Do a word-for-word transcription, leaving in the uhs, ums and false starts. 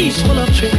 He's full of tricks.